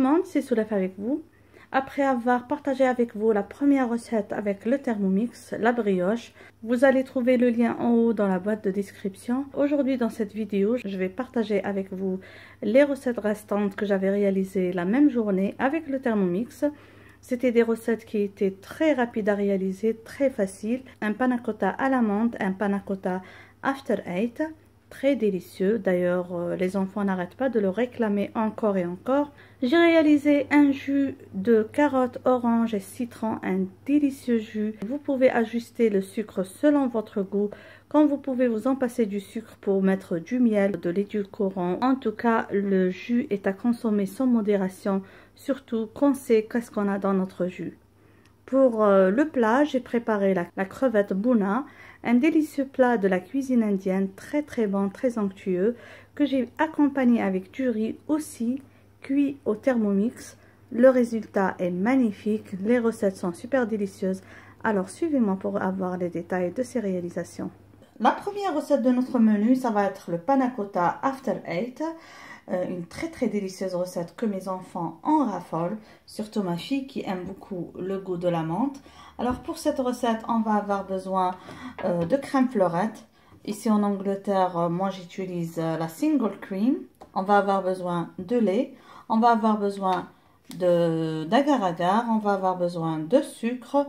le monde, c'est Soulef avec vous. Après avoir partagé avec vous la première recette avec le Thermomix, la brioche, vous allez trouver le lien en haut dans la boîte de description. Aujourd'hui dans cette vidéo, je vais partager avec vous les recettes restantes que j'avais réalisées la même journée avec le Thermomix. C'était des recettes qui étaient très rapides à réaliser, très faciles. Un panna cotta à l'amande, un panna cotta After Eight, très délicieux. D'ailleurs, les enfants n'arrêtent pas de le réclamer encore et encore. J'ai réalisé un jus de carottes, orange et citron, un délicieux jus. Vous pouvez ajuster le sucre selon votre goût. Quand vous pouvez vous en passer du sucre pour mettre du miel, de l'édulcorant. En tout cas, le jus est à consommer sans modération, surtout qu'on sait qu'est-ce qu'on a dans notre jus. Pour le plat, j'ai préparé la crevette bhuna, un délicieux plat de la cuisine indienne, très très bon, très onctueux, que j'ai accompagné avec du riz aussi, cuit au Thermomix. Le résultat est magnifique, les recettes sont super délicieuses, alors suivez-moi pour avoir les détails de ces réalisations. La première recette de notre menu, ça va être le panna cotta After Eight, une très très délicieuse recette que mes enfants en raffolent, surtout ma fille qui aime beaucoup le goût de la menthe. Alors pour cette recette, on va avoir besoin de crème fleurette. Ici en Angleterre, moi j'utilise la single cream. On va avoir besoin de lait, on va avoir besoin d'agar-agar, on va avoir besoin de sucre,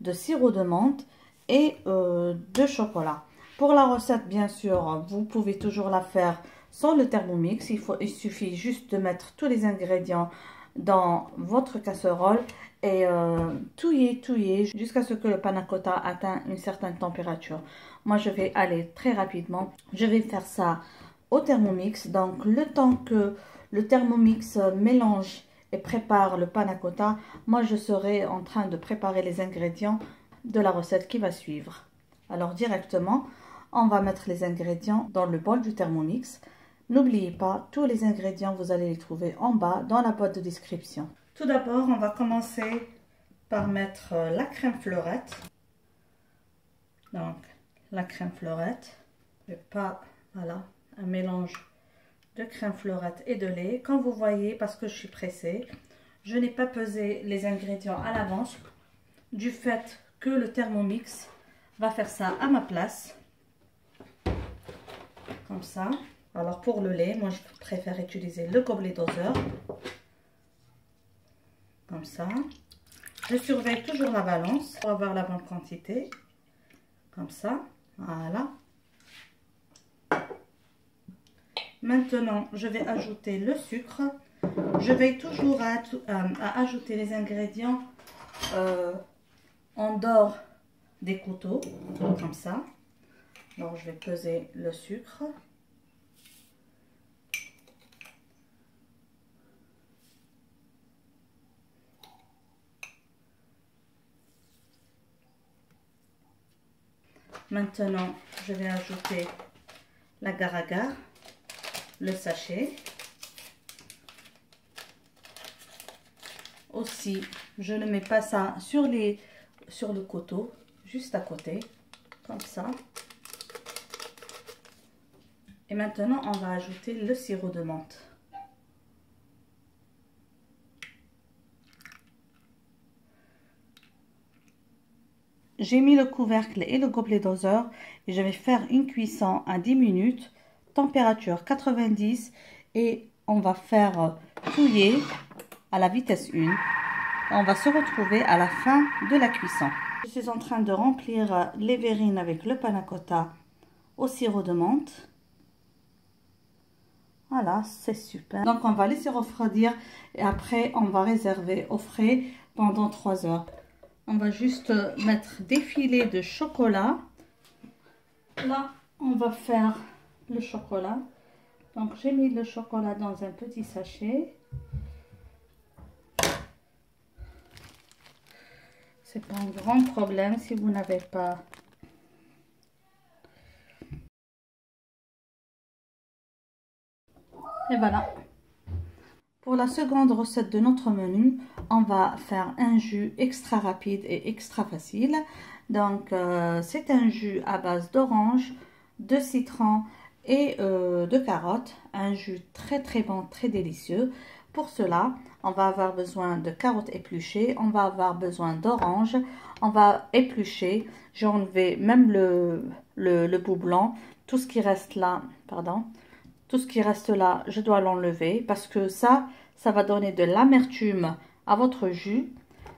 de sirop de menthe et de chocolat. Pour la recette, bien sûr, vous pouvez toujours la faire sans le Thermomix. Il suffit juste de mettre tous les ingrédients dans votre casserole et touiller jusqu'à ce que le panna cotta atteigne une certaine température. Moi, je vais aller très rapidement. Je vais faire ça au Thermomix. Donc, le temps que le Thermomix mélange et prépare le panna cotta, moi, je serai en train de préparer les ingrédients de la recette qui va suivre. Alors, directement, on va mettre les ingrédients dans le bol du Thermomix. N'oubliez pas, tous les ingrédients, vous allez les trouver en bas dans la boîte de description. Tout d'abord, on va commencer par mettre la crème fleurette. Donc, la crème fleurette. Voilà, un mélange de crème fleurette et de lait. Quand vous voyez, parce que je suis pressée, je n'ai pas pesé les ingrédients à l'avance du fait que le Thermomix va faire ça à ma place. Comme ça. Alors pour le lait, moi je préfère utiliser le gobelet doseur. Comme ça. Je surveille toujours la balance pour avoir la bonne quantité. Comme ça. Voilà. Maintenant, je vais ajouter le sucre. Je veille toujours à ajouter les ingrédients en dehors des couteaux. Comme ça. Donc je vais peser le sucre. Maintenant, je vais ajouter l'agar-agar, le sachet. Aussi, je ne mets pas ça sur le couteau, juste à côté, comme ça. Et maintenant, on va ajouter le sirop de menthe. J'ai mis le couvercle et le gobelet doseur et je vais faire une cuisson à 10 minutes, température 90, et on va faire touiller à la vitesse 1. On va se retrouver à la fin de la cuisson. Je suis en train de remplir les verrines avec le panna cotta au sirop de menthe. Voilà, c'est super. Donc on va laisser refroidir et après on va réserver au frais pendant 3 heures. On va juste mettre des filets de chocolat. Là, on va faire le chocolat. Donc, j'ai mis le chocolat dans un petit sachet. C'est pas un grand problème si vous n'avez pas. Et voilà. Pour la seconde recette de notre menu, on va faire un jus extra rapide et extra facile. Donc, c'est un jus à base d'orange, de citron et de carottes. Un jus très très bon, très délicieux. Pour cela, on va avoir besoin de carottes épluchées, on va avoir besoin d'oranges, on va éplucher. J'ai enlevé même le bout blanc, tout ce qui reste là, pardon, tout ce qui reste là, je dois l'enlever parce que ça va donner de l'amertume à votre jus.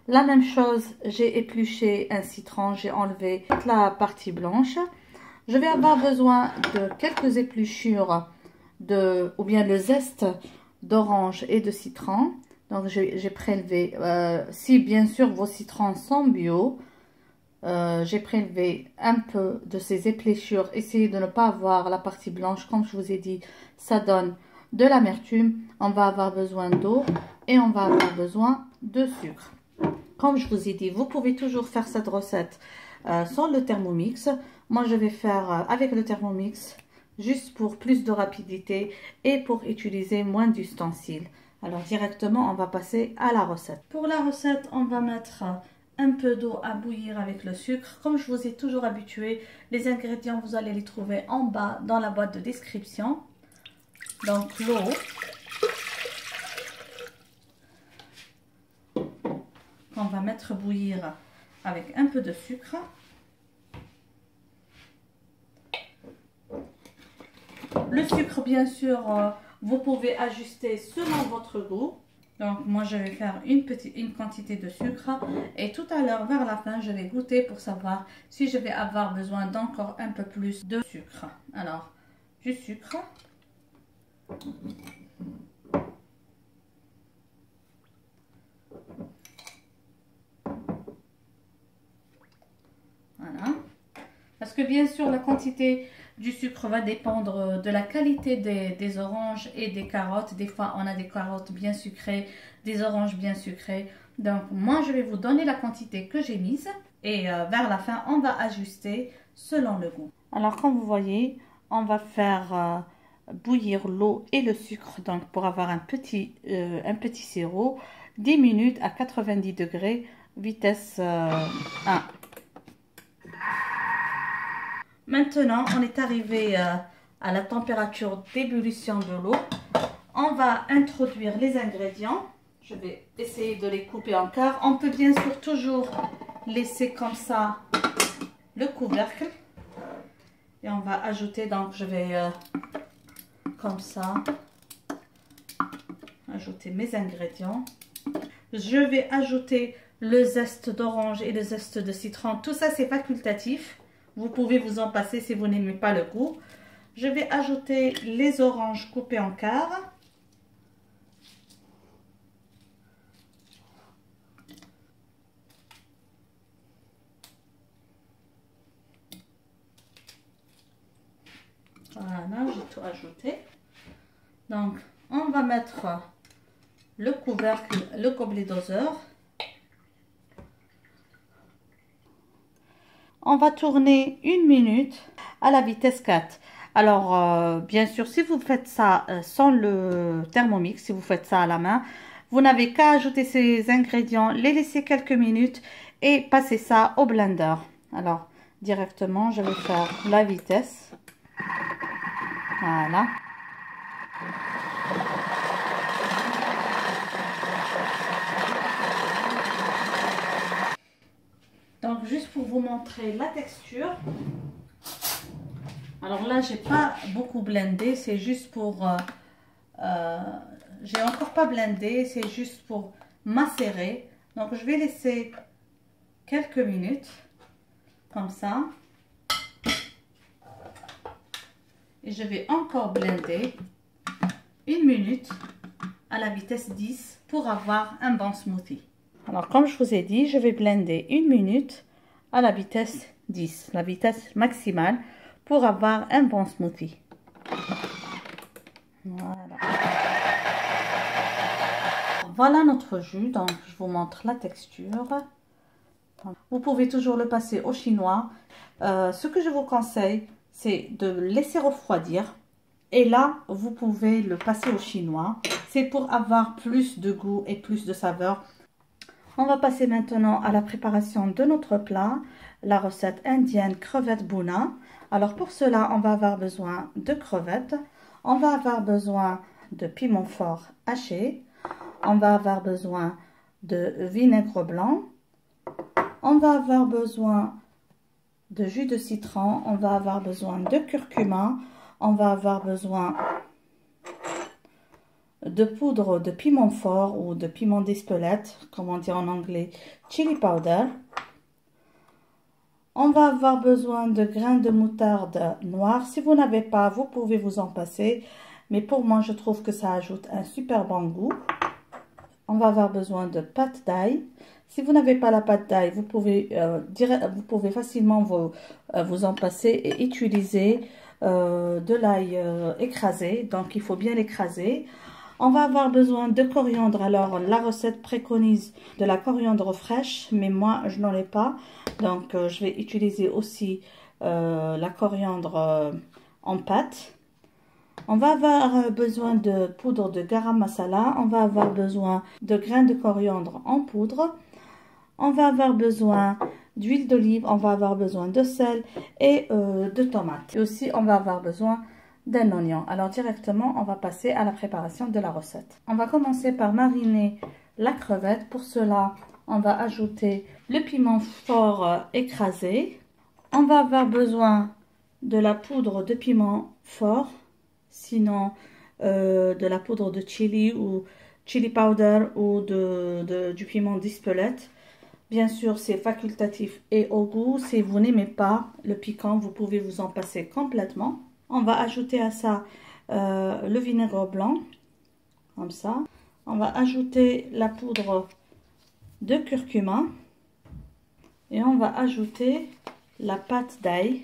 La même chose, j'ai épluché un citron, j'ai enlevé toute la partie blanche. Je vais avoir besoin de quelques épluchures ou bien le zeste d'orange et de citron. Donc j'ai prélevé, si bien sûr vos citrons sont bio, j'ai prélevé un peu de ces épluchures. Essayez de ne pas avoir la partie blanche, comme je vous ai dit, ça donne de l'amertume. On va avoir besoin d'eau et on va avoir besoin de sucre. Comme je vous ai dit, vous pouvez toujours faire cette recette sans le Thermomix. Moi, je vais faire avec le Thermomix, juste pour plus de rapidité et pour utiliser moins d'ustensiles. Alors, directement, on va passer à la recette. Pour la recette, on va mettre un peu d'eau à bouillir avec le sucre. Comme je vous ai toujours habitué, les ingrédients, vous allez les trouver en bas dans la boîte de description. Donc, l'eau. On va mettre bouillir avec un peu de sucre. Le sucre, bien sûr, vous pouvez ajuster selon votre goût. Donc moi, je vais faire une quantité de sucre et tout à l'heure, vers la fin, je vais goûter pour savoir si je vais avoir besoin d'encore un peu plus de sucre. Alors, du sucre. Voilà. Parce que bien sûr, la quantité du sucre va dépendre de la qualité des oranges et des carottes. Des fois, on a des carottes bien sucrées, des oranges bien sucrées. Donc, moi, je vais vous donner la quantité que j'ai mise. Et vers la fin, on va ajuster selon le goût. Alors, comme vous voyez, on va faire bouillir l'eau et le sucre. Donc, pour avoir un petit sirop, 10 minutes à 90 degrés, vitesse 1. Maintenant, on est arrivé à la température d'ébullition de l'eau. On va introduire les ingrédients. Je vais essayer de les couper en quarts. On peut bien sûr toujours laisser comme ça le couvercle. Et on va ajouter, donc je vais comme ça ajouter mes ingrédients. Je vais ajouter le zeste d'orange et le zeste de citron. Tout ça, c'est facultatif. Vous pouvez vous en passer si vous n'aimez pas le goût. Je vais ajouter les oranges coupées en quarts. Voilà, j'ai tout ajouté. Donc, on va mettre le couvercle, le gobelet doseur. On va tourner 1 minute à la vitesse 4. Alors, bien sûr, si vous faites ça sans le Thermomix, si vous faites ça à la main, vous n'avez qu'à ajouter ces ingrédients, les laisser quelques minutes et passer ça au blender. Alors, directement, je vais faire la vitesse. Voilà. Donc, juste pour vous montrer la texture. Alors là, j'ai pas beaucoup blendé. C'est juste pour... j'ai encore pas blendé. C'est juste pour macérer. Donc, je vais laisser quelques minutes. Comme ça. Et je vais encore blender 1 minute à la vitesse 10 pour avoir un bon smoothie. Alors, comme je vous ai dit, je vais blender 1 minute à la vitesse 10, la vitesse maximale, pour avoir un bon smoothie. Voilà. Voilà notre jus. Donc, je vous montre la texture. Vous pouvez toujours le passer au chinois. Ce que je vous conseille, c'est de le laisser refroidir. Et là, vous pouvez le passer au chinois. C'est pour avoir plus de goût et plus de saveur. On va passer maintenant à la préparation de notre plat, la recette indienne crevettes bhuna. Alors pour cela, on va avoir besoin de crevettes, on va avoir besoin de piment fort haché, on va avoir besoin de vinaigre blanc, on va avoir besoin de jus de citron, on va avoir besoin de curcuma, on va avoir besoin de poudre de piment fort ou de piment d'Espelette, comme on dit en anglais, chilli powder. On va avoir besoin de grains de moutarde noire. Si vous n'avez pas, vous pouvez vous en passer. Mais pour moi, je trouve que ça ajoute un super bon goût. On va avoir besoin de pâte d'ail. Si vous n'avez pas la pâte d'ail, vous pouvez facilement vous en passer et utiliser de l'ail écrasé. Donc, il faut bien l'écraser. On va avoir besoin de coriandre. Alors, la recette préconise de la coriandre fraîche, mais moi, je n'en ai pas. Donc, je vais utiliser aussi la coriandre en pâte. On va avoir besoin de poudre de garam masala. On va avoir besoin de grains de coriandre en poudre. On va avoir besoin d'huile d'olive. On va avoir besoin de sel et de tomates. Et aussi, on va avoir besoin d'un oignon. Alors directement, on va passer à la préparation de la recette. On va commencer par mariner la crevette. Pour cela, on va ajouter le piment fort écrasé. On va avoir besoin de la poudre de piment fort, sinon de la poudre de chili ou chili powder ou du piment d'Espelette. Bien sûr, c'est facultatif et au goût. Si vous n'aimez pas le piquant, vous pouvez vous en passer complètement. On va ajouter à ça le vinaigre blanc, comme ça. On va ajouter la poudre de curcuma. Et on va ajouter la pâte d'ail.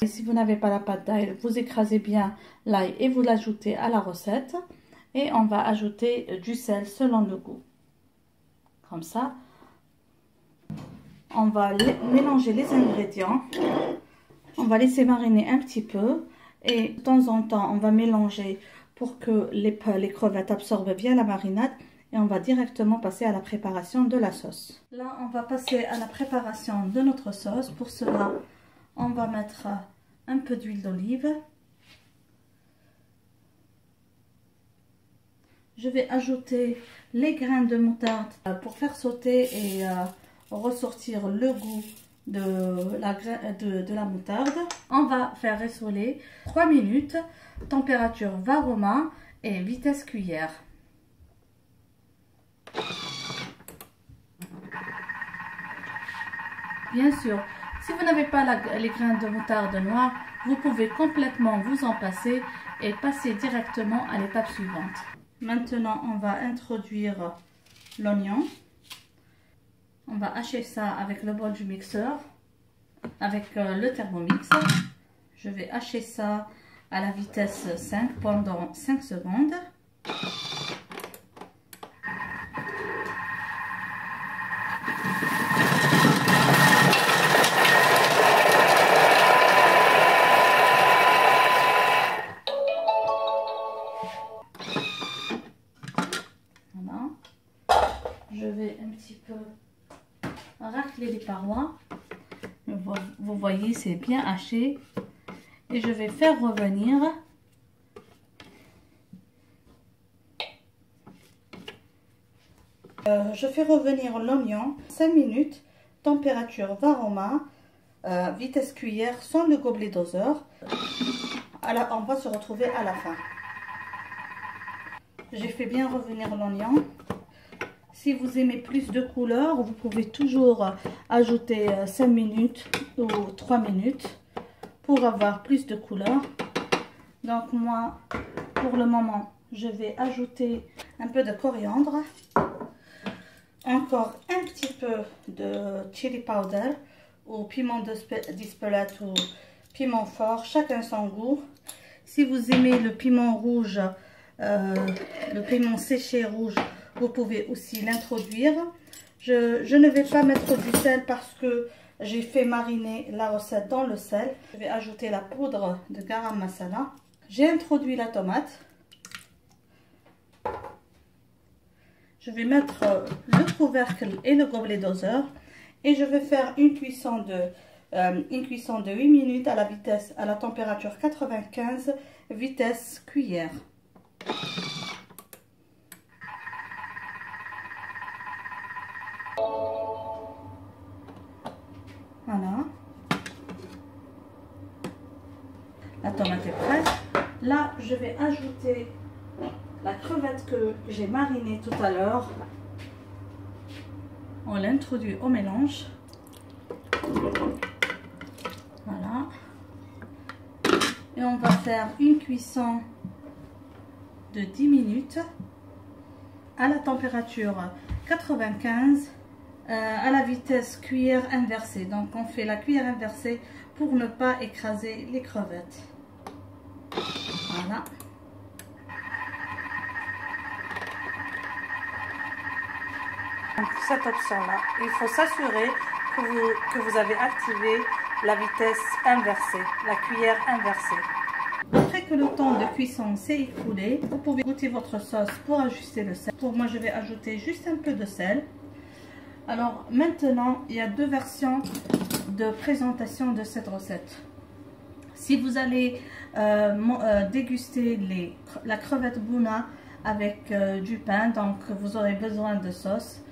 Et si vous n'avez pas la pâte d'ail, vous écrasez bien l'ail et vous l'ajoutez à la recette. Et on va ajouter du sel selon le goût. Comme ça. On va mélanger les ingrédients. On va laisser mariner un petit peu. Et de temps en temps, on va mélanger pour que les crevettes absorbent bien la marinade. Et on va directement passer à la préparation de la sauce. Là, on va passer à la préparation de notre sauce. Pour cela, on va mettre un peu d'huile d'olive. Je vais ajouter les grains de moutarde pour faire sauter et ressortir le goût de la moutarde. On va faire rissoler 3 minutes, température varoma et vitesse cuillère. Bien sûr, si vous n'avez pas les grains de moutarde noire, vous pouvez complètement vous en passer et passer directement à l'étape suivante. Maintenant, on va introduire l'oignon. On va hacher ça avec le bol du mixeur, avec le Thermomix. Je vais hacher ça à la vitesse 5 pendant 5 secondes. Voilà. Je vais un petit peu racler les parois. Vous voyez, c'est bien haché. Et je vais faire revenir l'oignon 5 minutes, température varoma, vitesse cuillère sans le gobelet doseur. Alors on va se retrouver à la fin. J'ai fait bien revenir l'oignon. Si vous aimez plus de couleur, vous pouvez toujours ajouter 5 minutes ou 3 minutes pour avoir plus de couleur. Donc moi, pour le moment, je vais ajouter un peu de coriandre. Encore un petit peu de chili powder ou piment d'Espelette ou piment fort, chacun son goût. Si vous aimez le piment rouge, le piment séché rouge, vous pouvez aussi l'introduire. Je ne vais pas mettre du sel parce que j'ai fait mariner la recette dans le sel. Je vais ajouter la poudre de garam masala. J'ai introduit la tomate. Je vais mettre le couvercle et le gobelet doseur. Et je vais faire une cuisson de 8 minutes à la température 95, vitesse cuillère. Voilà. La tomate est prête. Là, je vais ajouter la crevette que j'ai marinée tout à l'heure. On l'introduit au mélange. Voilà. Et on va faire une cuisson de 10 minutes à la température 95 à la vitesse cuillère inversée. Donc on fait la cuillère inversée pour ne pas écraser les crevettes. Voilà. Pour cette option-là, il faut s'assurer que vous avez activé la vitesse inversée, la cuillère inversée. Après que le temps de cuisson s'est écoulé, vous pouvez goûter votre sauce pour ajuster le sel. Pour moi, je vais ajouter juste un peu de sel. Alors maintenant, il y a deux versions de présentation de cette recette. Si vous allez déguster la crevette bhuna avec du pain, donc vous aurez besoin de sauce.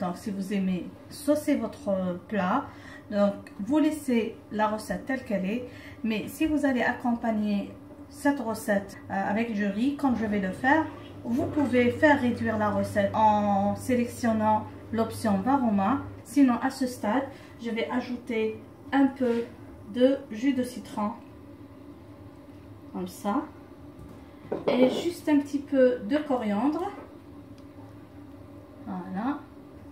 Donc si vous aimez saucer votre plat, donc vous laissez la recette telle qu'elle est. Mais si vous allez accompagner cette recette avec du riz, comme je vais le faire, vous pouvez faire réduire la recette en sélectionnant l'option varoma. Sinon, à ce stade, je vais ajouter un peu de jus de citron, comme ça, et juste un petit peu de coriandre. Voilà.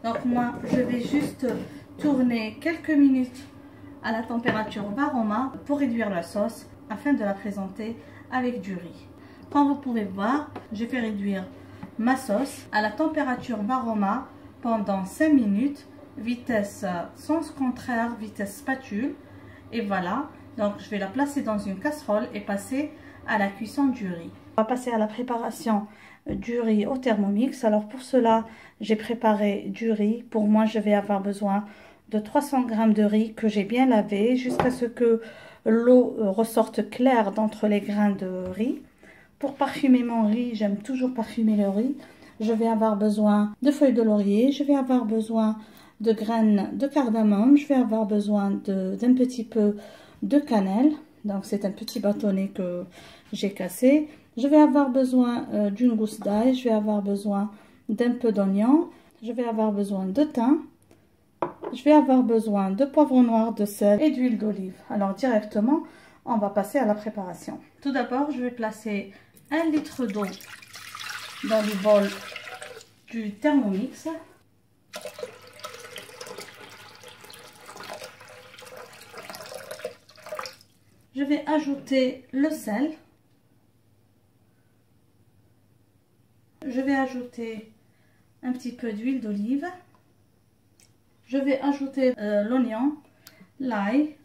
Donc moi, je vais juste tourner quelques minutes à la température varoma pour réduire la sauce afin de la présenter avec du riz. Comme vous pouvez voir, j'ai fait réduire ma sauce à la température varoma pendant 5 minutes, vitesse sens contraire, vitesse spatule. Et voilà, donc je vais la placer dans une casserole et passer à la cuisson du riz. On va passer à la préparation du riz au Thermomix. Alors pour cela, j'ai préparé du riz. Pour moi, je vais avoir besoin de 300 g de riz que j'ai bien lavé jusqu'à ce que l'eau ressorte claire d'entre les grains de riz. Pour parfumer mon riz, j'aime toujours parfumer le riz. Je vais avoir besoin de feuilles de laurier, je vais avoir besoin de graines de cardamome, je vais avoir besoin d'un petit peu de cannelle. Donc c'est un petit bâtonnet que j'ai cassé. Je vais avoir besoin d'une gousse d'ail, je vais avoir besoin d'un peu d'oignon, je vais avoir besoin de thym, je vais avoir besoin de poivre noir, de sel et d'huile d'olive. Alors directement, on va passer à la préparation. Tout d'abord, je vais placer 1 litre d'eau dans le bol du Thermomix. Je vais ajouter le sel. Je vais ajouter un petit peu d'huile d'olive. Je vais ajouter l'oignon, l'ail,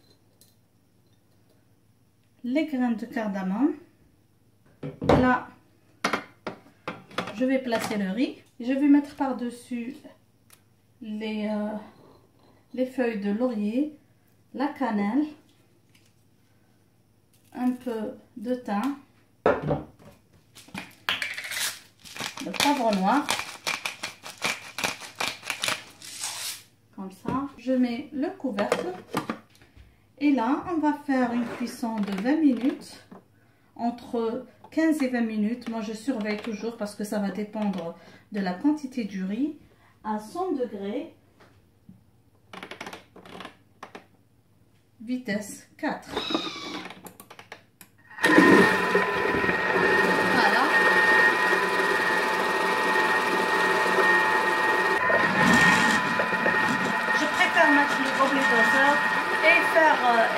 les graines de cardamome. Là, je vais placer le riz. Je vais mettre par-dessus les feuilles de laurier, la cannelle, un peu de thym, de poivre noir, comme ça. Je mets le couvercle et là on va faire une cuisson de 20 minutes, entre 15 et 20 minutes. Moi je surveille toujours parce que ça va dépendre de la quantité du riz, à 100 degrés, vitesse 4.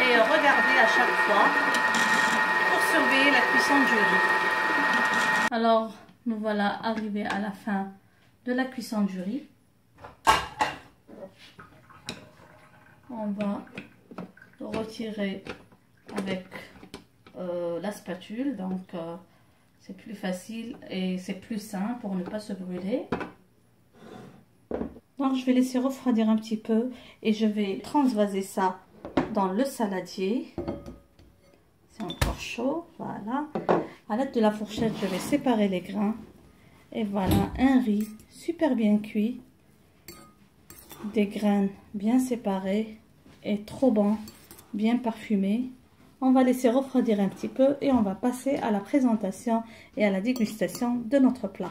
Et regarder à chaque fois pour surveiller la cuisson du riz. Alors nous voilà arrivés à la fin de la cuisson du riz. On va le retirer avec la spatule, donc c'est plus facile et c'est plus sain pour ne pas se brûler. Donc je vais laisser refroidir un petit peu et je vais transvaser ça dans le saladier. C'est encore chaud, voilà. À l'aide de la fourchette, je vais séparer les grains. Et voilà un riz super bien cuit, des graines bien séparées. est trop bon, bien parfumé. On va laisser refroidir un petit peu et on va passer à la présentation et à la dégustation de notre plat.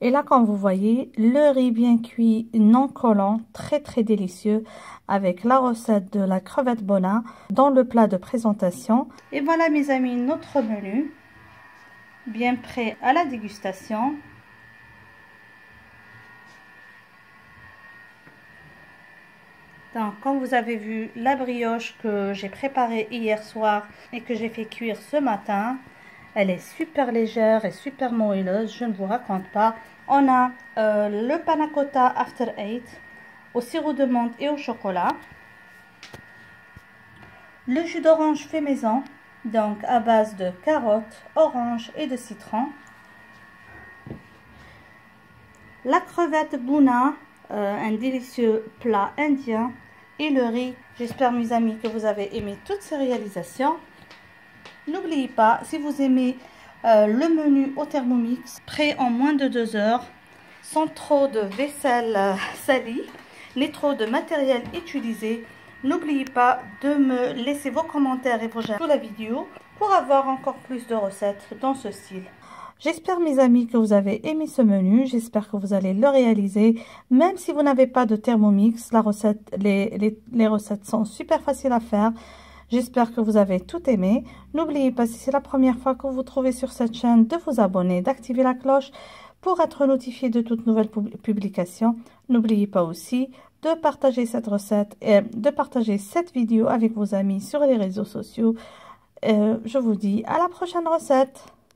Et là, comme vous voyez, le riz bien cuit, non collant, très très délicieux, avec la recette de la crevette bhuna dans le plat de présentation. Et voilà mes amis, notre menu, bien prêt à la dégustation. Donc, comme vous avez vu, la brioche que j'ai préparée hier soir et que j'ai fait cuire ce matin, elle est super légère et super moelleuse, je ne vous raconte pas. On a le panna cotta After Eight au sirop de menthe et au chocolat. Le jus d'orange fait maison, donc à base de carottes, oranges et de citron. La crevette bhuna, un délicieux plat indien, et le riz. J'espère mes amis que vous avez aimé toutes ces réalisations. N'oubliez pas, si vous aimez le menu au Thermomix, prêt en moins de 2 heures, sans trop de vaisselle salie, ni trop de matériel utilisé, n'oubliez pas de me laisser vos commentaires et vos j'aime sous la vidéo pour avoir encore plus de recettes dans ce style. J'espère mes amis que vous avez aimé ce menu, j'espère que vous allez le réaliser. Même si vous n'avez pas de Thermomix, la recette, les recettes sont super faciles à faire. J'espère que vous avez tout aimé. N'oubliez pas, si c'est la première fois que vous vous trouvez sur cette chaîne, de vous abonner, d'activer la cloche pour être notifié de toutes nouvelles publications. N'oubliez pas aussi de partager cette recette et de partager cette vidéo avec vos amis sur les réseaux sociaux. Je vous dis à la prochaine recette.